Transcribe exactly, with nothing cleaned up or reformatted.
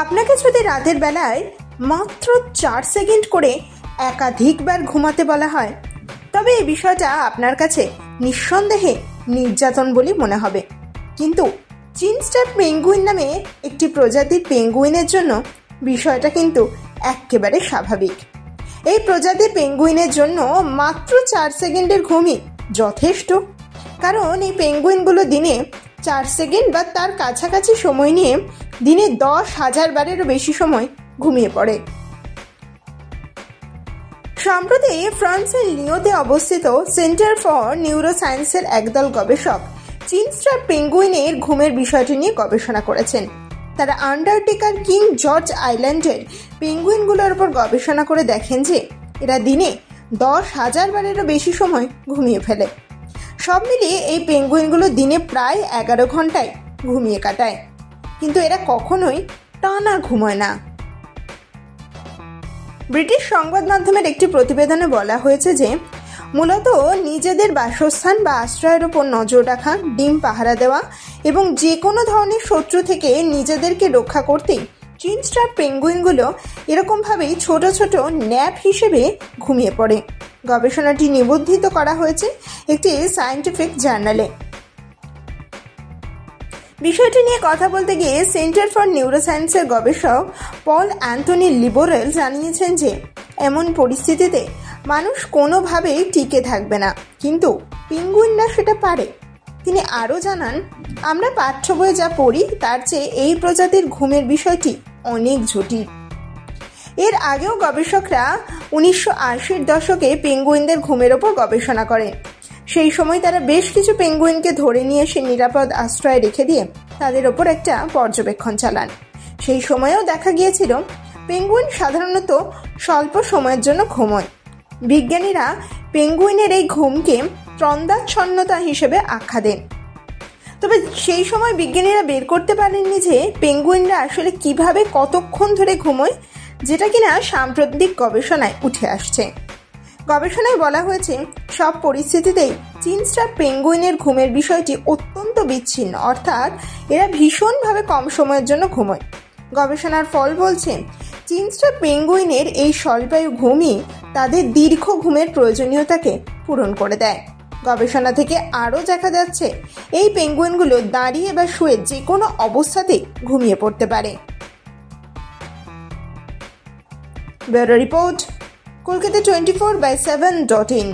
আপনাকে যদি রাতের বেলায় মাত্র চার সেকেন্ড করে একাধিকবার ঘুমাতে বলা হয়, তবে এই বিষয়টা আপনার কাছে নিঃসন্দেহে নির্যাতন বলে মনে হবে। কিন্তু চিনস্ট্র্যাপ পেঙ্গুইন নামে একটি প্রজাতির পেঙ্গুইনের জন্য বিষয়টা কিন্তু একেবারে স্বাভাবিক। এই প্রজাতির পেঙ্গুইনের জন্য মাত্র চার সেকেন্ডের ঘুমই যথেষ্ট, কারণ এই পেঙ্গুইনগুলো দিনে চার সেকেন্ড বা তার কাছাকাছি সময় নিয়ে দিনে দশ হাজার বারেরও বেশি সময় ঘুমিয়ে পড়ে। সম্প্রতি ফ্রান্সের লিওতে অবস্থিত সেন্টার ফর নিউরোসায়েন্সের একদল গবেষক চিনস্ট্র্যাপ পেঙ্গুইনের ঘুমের বিষয়টি নিয়ে গবেষণা করেছেন। তারা আন্টার্কটিকার কিং জর্জ আইল্যান্ডের পেঙ্গুইনগুলোর উপর গবেষণা করে দেখেন যে এরা দিনে দশ হাজার বারেরও বেশি সময় ঘুমিয়ে ফেলে। সব মিলিয়ে এই পেঙ্গুইনগুলো দিনে প্রায় এগারো ঘন্টায় ঘুমিয়ে কাটায়, কিন্তু এরা কখনোই টানা ঘুমায় না। ব্রিটিশ সংবাদ মাধ্যমের একটি প্রতিবেদনে বলা হয়েছে যে মূলত নিজেদের বাসস্থান বা আশ্রয়ের উপর নজর রাখা, ডিম পাহারা দেওয়া এবং যে কোনো ধরনের শত্রু থেকে নিজেদেরকে রক্ষা করতেই চিনস্ট্র্যাপ পেঙ্গুইনগুলো এরকমভাবেই ছোট ছোট ন্যাপ হিসেবে ঘুমিয়ে পড়ে। গবেষণাটি নিবন্ধিত করা হয়েছে একটি সায়েন্টিফিক জার্নালে। বিষয়টি নিয়ে কথা বলতে গিয়ে সেন্টার ফর নিউরোসায়েন্সের গবেষক পল অ্যান্টনি লিবোরেল জানিয়েছেন যে এমন পরিস্থিতিতে মানুষ কোনোভাবেই টিকে থাকবে না, কিন্তু পেঙ্গুইনরা সেটা পারে। তিনি আরও জানান, আমরা পাঠ্য বইয়ে যা পড়ি তার চেয়ে এই প্রজাতির ঘুমের বিষয়টি অনেক জটিল। এর আগেও গবেষকরা উনিশশো আশির দশকে পেঙ্গুইনদের ঘুমের ওপর গবেষণা করেন। সেই সময় তারা বেশ কিছু পেঙ্গুইনকে ধরে নিয়ে এসে নিরাপদ আশ্রয় রেখে দিয়ে তাদের ওপর একটা পর্যবেক্ষণ চালান। সেই সময়েও দেখা গিয়েছিল পেঙ্গুইন সাধারণত স্বল্প সময়ের জন্য ঘুমোয়। বিজ্ঞানীরা পেঙ্গুইনের এই ঘুমকে ত্রন্দাচ্ছন্নতা হিসেবে আখ্যা দেন। তবে সেই সময় বিজ্ঞানীরা বের করতে পারেননি যে পেঙ্গুইনরা আসলে কিভাবে কতক্ষণ ধরে ঘুমোয়, যেটা কিনা সাম্প্রতিক গবেষণায় উঠে আসছে। গবেষণায় বলা হয়েছে সব পরিস্থিতিতেই চিনস্ট্র্যাপ পেঙ্গুইনের ঘুমের বিষয়টি অত্যন্ত বিচ্ছিন্ন, অর্থাৎ এরা ভীষণভাবে কম সময়ের জন্য ঘুমোয়। গবেষণার ফল বলছে চিনস্ট্র্যাপ পেঙ্গুইনের এই স্বল্পায়ু ঘুমই তাদের দীর্ঘ ঘুমের প্রয়োজনীয়তাকে পূরণ করে দেয়। গবেষণা থেকে আরও দেখা যাচ্ছে এই পেঙ্গুইনগুলো দাঁড়িয়ে বা শুয়ে যে কোনো অবস্থাতেই ঘুমিয়ে পড়তে পারে। Bureau report, Kolkata twenty four by seven dot in.